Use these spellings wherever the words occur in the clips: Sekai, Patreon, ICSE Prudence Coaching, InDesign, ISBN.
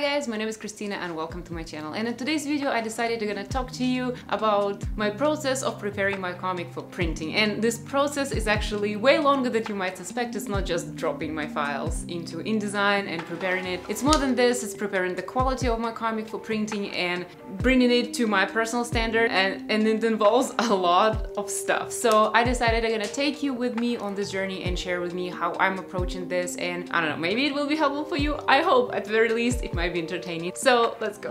Hi guys, my name is Christina and welcome to my channel, and in today's video I decided I'm gonna talk to you about my process of preparing my comic for printing. And this process is actually way longer than you might suspect. It's not just dropping my files into InDesign and preparing it. It's more than this. It's preparing the quality of my comic for printing and bringing it to my personal standard, and it involves a lot of stuff. So I decided I'm gonna take you with me on this journey and share with me how I'm approaching this, and I don't know, maybe it will be helpful for you. I hope. At the very least it might be entertaining. So let's go.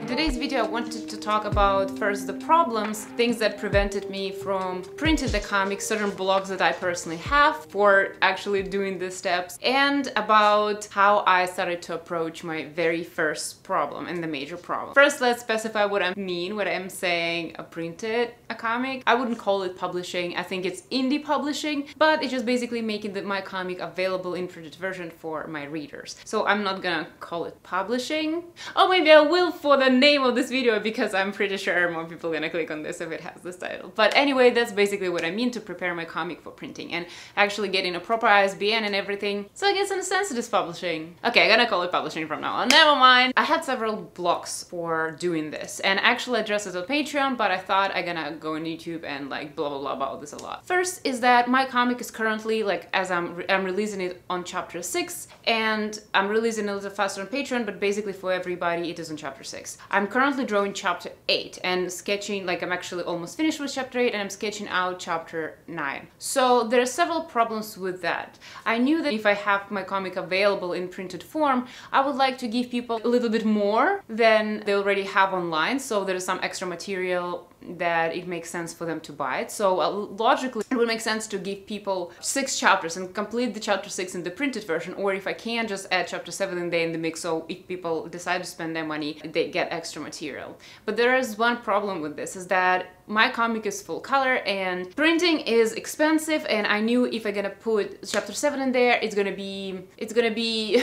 In today's video I wanted to talk about first the problems, things that prevented me from printing the comic, certain blocks that I personally have for actually doing these steps, and about how I started to approach my very first problem and the major problem. First, let's specify what I mean, what I'm saying I printed a comic. I wouldn't call it publishing, I think it's indie publishing, but it's just basically making my comic available in printed version for my readers. So I'm not gonna call it publishing. Oh, maybe I will for the name of this video, because I'm pretty sure more people are gonna click on this if it has this title. But anyway, that's basically what I mean to prepare my comic for printing and actually getting a proper ISBN and everything. So I guess in a sense it is publishing. Okay, I'm gonna call it publishing from now on. Never mind. I had several blocks for doing this and actually addressed it on Patreon, but I thought I'm gonna go on YouTube and like blah blah blah about this a lot. First is that my comic is currently, like, as I'm releasing it on chapter 6, and I'm releasing it a little faster on Patreon, but basically for everybody it is on chapter 6. I'm currently drawing chapter 8 and sketching, like, I'm actually almost finished with chapter 8 and I'm sketching out chapter 9. So there are several problems with that. I knew that if I have my comic available in printed form, I would like to give people a little bit more than they already have online, so there is some extra material that it makes sense for them to buy it. So logically it would make sense to give people 6 chapters and complete the chapter 6 in the printed version, or if I can, just add chapter 7 and they in the mix, so if people decide to spend their money they get extra material. But there is one problem with this, is that my comic is full color and printing is expensive, and I knew if I'm gonna put chapter 7 in there it's gonna be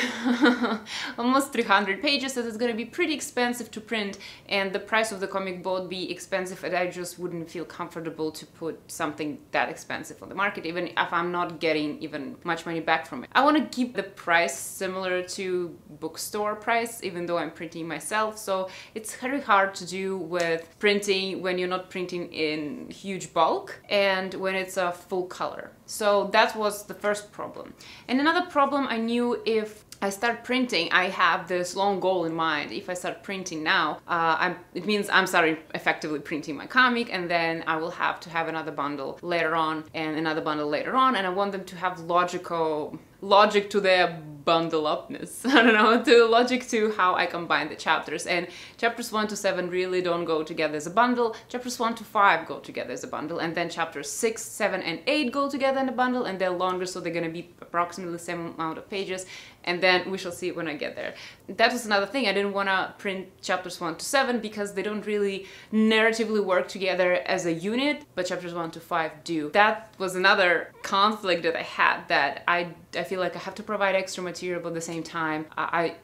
almost 300 pages, so it's gonna be pretty expensive to print, and the price of the comic would be expensive, and I just wouldn't feel comfortable to put something that expensive on the market, even if I'm not getting even much money back from it. I want to keep the price similar to bookstore price, even though I'm printing myself, so it's very hard to do with printing when you're not printing in huge bulk and when it's a full color. So that was the first problem. And another problem, I knew if I start printing, I have this long goal in mind. If I start printing now, it means I'm starting effectively printing my comic, and then I will have to have another bundle later on and another bundle later on, and I want them to have logic to their bundle upness. I don't know, to logic to how I combine the chapters, and chapters 1 to 7 really don't go together as a bundle, chapters 1 to 5 go together as a bundle, and then chapters 6, 7, and 8 go together in a bundle, and they're longer, so they're gonna be approximately the same amount of pages, and then we shall see when I get there. That was another thing, I didn't wanna print chapters 1 to 7 because they don't really narratively work together as a unit, but chapters 1 to 5 do. That was another conflict that I had, that I feel like I have to provide extra material, but at the same time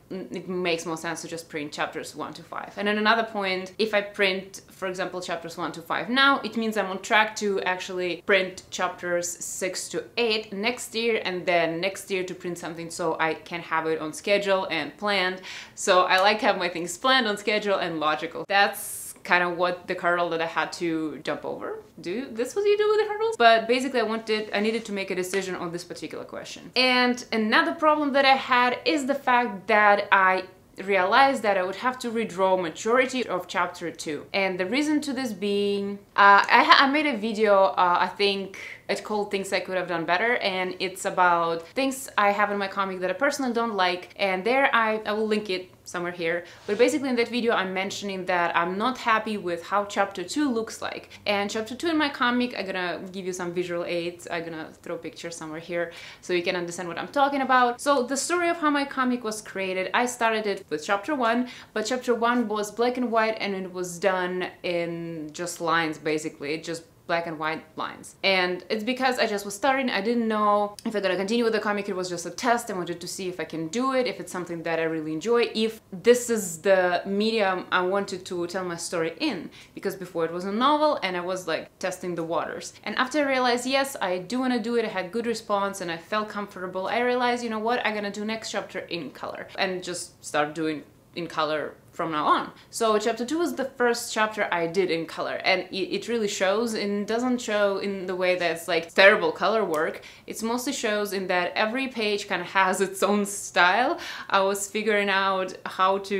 it makes more sense to just print chapters 1 to 5. And then another point, if I print, for example, chapters 1 to 5 now, it means I'm on track to actually print chapters 6 to 8 next year, and then next year to print something, so I can have it on schedule and planned. So I like to have my things planned, on schedule, and logical. That's kind of what the hurdle that I had to jump over. Do this what you do with the hurdles? But basically I needed to make a decision on this particular question. And another problem that I had is the fact that I realized that I would have to redraw majority of chapter 2. And the reason to this being, I made a video, I think it's called Things I Could Have Done Better, and it's about things I have in my comic that I personally don't like, and there I will link it somewhere here, but basically in that video I'm mentioning that I'm not happy with how chapter 2 looks like. And chapter 2 in my comic, I'm gonna give you some visual aids, I'm gonna throw pictures somewhere here so you can understand what I'm talking about. So the story of how my comic was created, I started it with chapter 1, but chapter 1 was black and white and it was done in just lines, basically. It just black and white lines. And it's because I just was starting. I didn't know if I'm gonna continue with the comic. It was just a test. I wanted to see if I can do it, if it's something that I really enjoy, if this is the medium I wanted to tell my story in, because before it was a novel and I was like testing the waters. And after I realized, yes, I do want to do it, I had good response and I felt comfortable, I realized, you know what, I'm gonna do next chapter in color and just start doing in color from now on. So chapter 2 was the first chapter I did in color, and it really shows, and doesn't show in the way that it's like terrible color work. It mostly shows in that every page kind of has its own style. I was figuring out how to,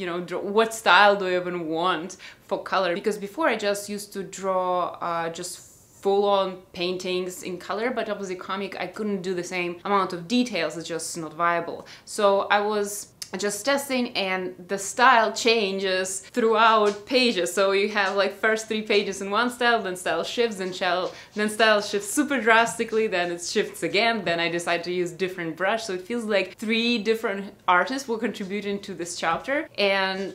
you know, draw, what style do I even want for color, because before I just used to draw just full-on paintings in color, but obviously comic I couldn't do the same amount of details, it's just not viable. So I was just testing, and the style changes throughout pages. So you have like first 3 pages in one style, then style shifts, then style shifts super drastically, then it shifts again, then I decide to use different brush. So it feels like 3 different artists were contributing to this chapter, and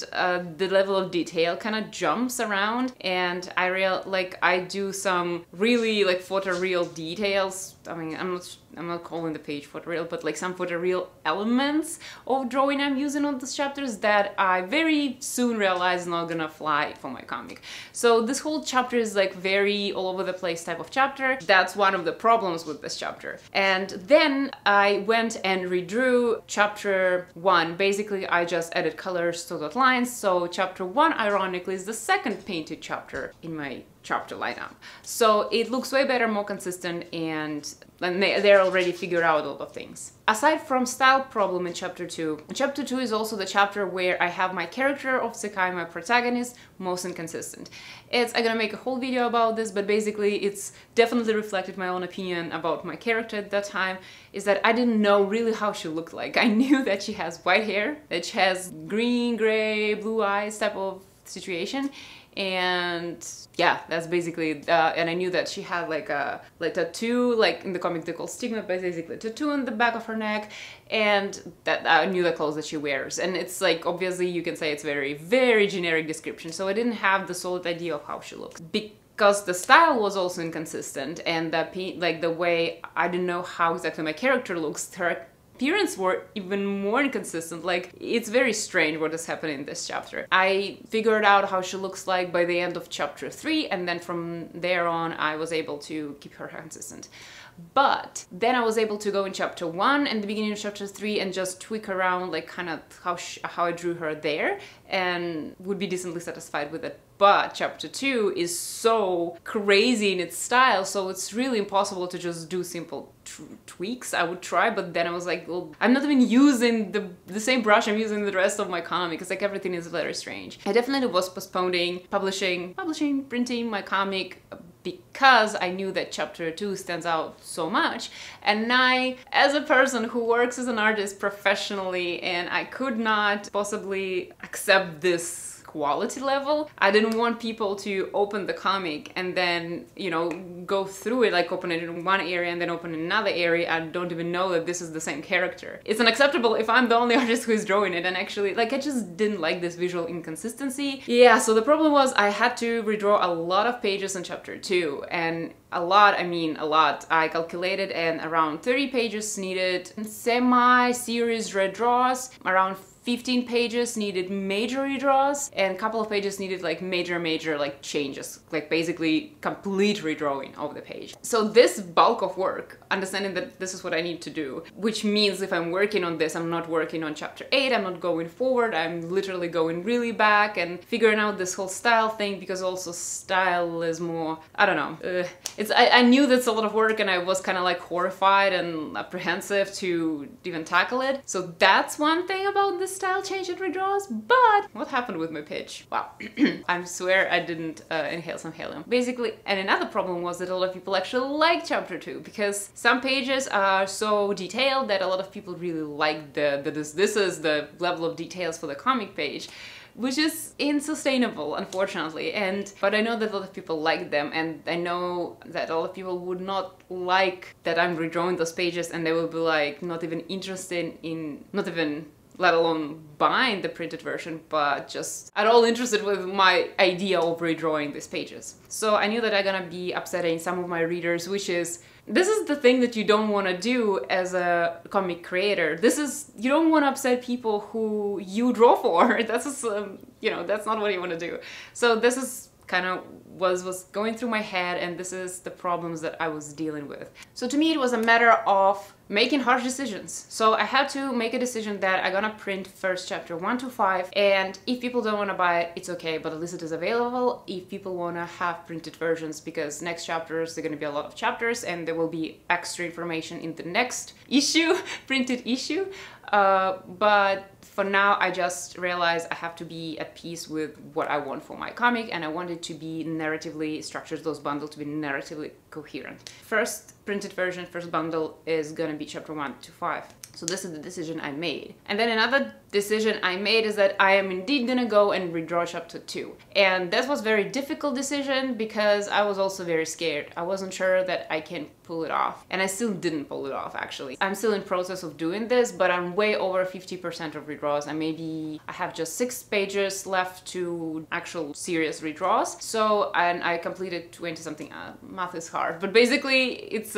the level of detail kind of jumps around. And I do some really like photoreal details. I mean, I'm not calling the page photoreal, but like some photoreal elements of drawing I'm using on these chapters that I very soon realized not gonna fly for my comic. So this whole chapter is like very all over the place type of chapter. That's one of the problems with this chapter. And then I went and redrew chapter 1. Basically, I just added colors to the lines. So chapter 1, ironically, is the second painted chapter in my chapter lineup. So it looks way better, more consistent, and they're already figured out a lot of things. Aside from style problem in chapter 2, chapter 2 is also the chapter where I have my character of Sekai, my protagonist, most inconsistent. I'm gonna make a whole video about this, but basically it's definitely reflected my own opinion about my character at that time, is that I didn't know really how she looked like. I knew that she has white hair, that she has green, gray, blue eyes type of situation, and yeah, that's basically and I knew that she had like a tattoo, like in the comic they call stigma, but basically a tattoo on the back of her neck, and that I knew the clothes that she wears, and it's like obviously you can say it's very, very generic description, so I didn't have the solid idea of how she looks, because the style was also inconsistent, and the way I didn't know how exactly my character looks, her appearance were even more inconsistent. Like, it's very strange what is happening in this chapter. I figured out how she looks like by the end of chapter 3, and then from there on I was able to keep her consistent. But then I was able to go in chapter 1 and the beginning of chapter 3 and just tweak around like kind of how I drew her there, and would be decently satisfied with it. But chapter 2 is so crazy in its style, so it's really impossible to just do simple tweaks. I would try, but then I was like, well, I'm not even using the same brush I'm using the rest of my comic, because like everything is very strange. I definitely was postponing publishing, printing my comic, because I knew that chapter 2 stands out so much, and I, as a person who works as an artist professionally, and I could not possibly accept this quality level. I didn't want people to open the comic and then, you know, go through it, like open it in one area and then open another area and don't even know that this is the same character. It's unacceptable if I'm the only artist who is drawing it, and actually, like, I just didn't like this visual inconsistency. Yeah, so the problem was I had to redraw a lot of pages in chapter 2, and a lot, I mean a lot. I calculated, and around 30 pages needed semi-serious redraws, around 15 pages needed major redraws, and a couple of pages needed like major like changes, like basically complete redrawing of the page. So this bulk of work, understanding that this is what I need to do, which means if I'm working on this, I'm not working on chapter 8, I'm not going forward, I'm literally going really back and figuring out this whole style thing, because also style is more, I don't know, I knew that's a lot of work, and I was kind of like horrified and apprehensive to even tackle it. So that's one thing about this style change and redraws. But what happened with my pitch? Wow, I swear I didn't inhale some helium. Basically, and another problem was that a lot of people actually like chapter 2, because some pages are so detailed that a lot of people really like this is the level of details for the comic page, which is unsustainable, unfortunately. But I know that a lot of people like them, and I know that a lot of people would not like that I'm redrawing those pages, and they will be like not even interested in, not even let alone buying the printed version, but just at all interested with my idea of redrawing these pages. So I knew that I'm gonna be upsetting some of my readers, which is, this is the thing that you don't want to do as a comic creator. This is, you don't want to upset people who you draw for. That's, you know, that's not what you want to do. So this is kind of was going through my head, and this is the problems that I was dealing with. So to me, it was a matter of making harsh decisions. So I had to make a decision that I'm gonna print first chapter 1 to 5, and if people don't wanna buy it, it's okay, but at least it is available if people wanna have printed versions, because next chapters, there are gonna be a lot of chapters, and there will be extra information in the next issue, printed issue. But for now, I just realized I have to be at peace with what I want for my comic, and I want it to be narratively structured, those bundles to be narratively coherent. First printed version, first bundle is gonna be chapter 1 to 5. So this is the decision I made. And then another decision I made is that I am indeed gonna go and redraw chapter 2. And that was a very difficult decision because I was also very scared. I wasn't sure that I can pull it off. And I still didn't pull it off, actually. I'm still in process of doing this, but I'm way over 50% of redraws, and maybe I have just 6 pages left to actual serious redraws. So, and I completed 20-something, math is hard, but basically it's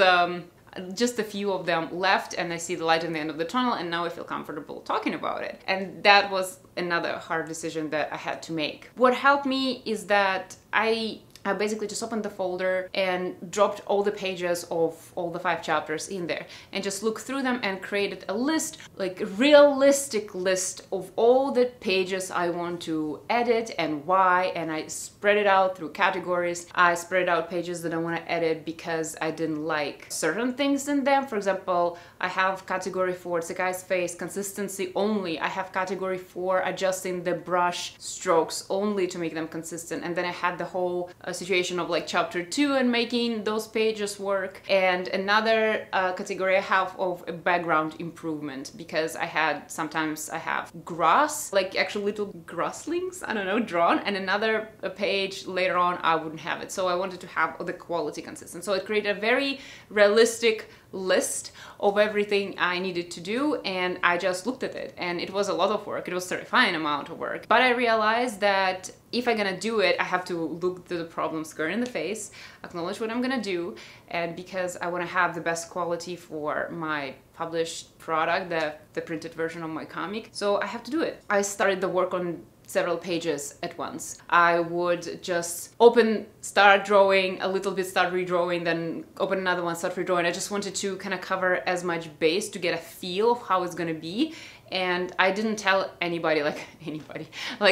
just a few of them left, and I see the light in the end of the tunnel, and now I feel comfortable talking about it. And that was another hard decision that I had to make. What helped me is that I basically just opened the folder and dropped all the pages of all the 5 chapters in there and just looked through them and created a list, like a realistic list of all the pages I want to edit and why, and I spread it out through categories. I spread out pages that I want to edit because I didn't like certain things in them. For example, I have category for Sekai's face, consistency only. I have category for adjusting the brush strokes only to make them consistent. And then I had the whole situation of like chapter 2 and making those pages work, and another category I have of a background improvement, because I had, sometimes I have grass, like actual little grasslings, I don't know, drawn, and another page later on I wouldn't have it, so I wanted to have the quality consistent. So it created a very realistic list of everything I needed to do, and I just looked at it, and it was a lot of work. It was a terrifying amount of work, but I realized that if I'm gonna do it, I have to look to the problem square in the face, acknowledge what I'm gonna do, and because I want to have the best quality for my published product, the printed version of my comic, so I have to do it. I started the work on several pages at once. I would just open, start drawing, a little bit start redrawing, then open another one, start redrawing. I just wanted to kind of cover as much base to get a feel of how it's gonna be. And I didn't tell anybody, I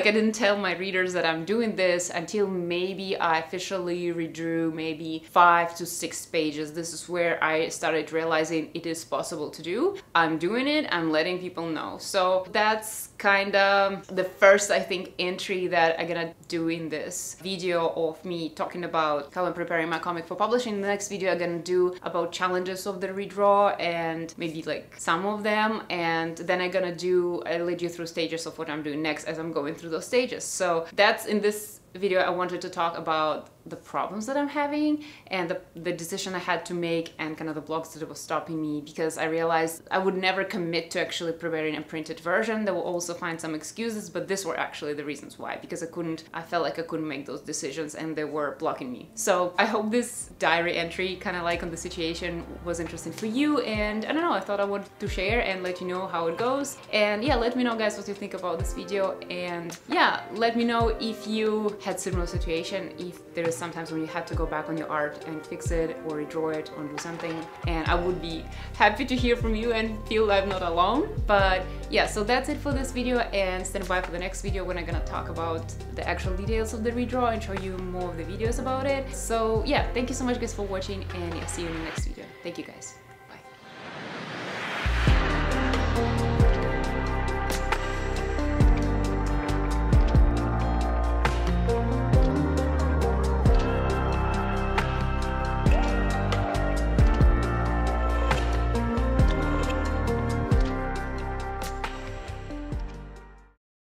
didn't tell my readers that I'm doing this until maybe I officially redrew maybe 5 to 6 pages. This is where I started realizing it is possible to do. I'm doing it, I'm letting people know. So that's kind of the first, I think, entry that I'm gonna do in this video of me talking about how I'm preparing my comic for publishing. The next video I'm gonna do about challenges of the redraw and maybe like some of them, and then I'm gonna do, I'll lead you through stages of what I'm doing next as I'm going through those stages. So that's, in this video I wanted to talk about the problems that I'm having and the decision I had to make and kind of the blocks that was stopping me, because I realized I would never commit to actually preparing a printed version. They will also find some excuses, but these were actually the reasons why, because I felt like I couldn't make those decisions and they were blocking me. So I hope this diary entry kind of like on the situation was interesting for you, and I don't know, I thought I wanted to share and let you know how it goes. And yeah, let me know guys what you think about this video, and yeah, let me know if you had similar situation, if there is sometimes when you had to go back on your art and fix it or redraw it or do something, and I would be happy to hear from you and feel I'm not alone. But yeah, so that's it for this video, and stand by for the next video when I'm gonna talk about the actual details of the redraw and show you more of the videos about it. So yeah, thank you so much guys for watching, and I'll see you in the next video. Thank you guys.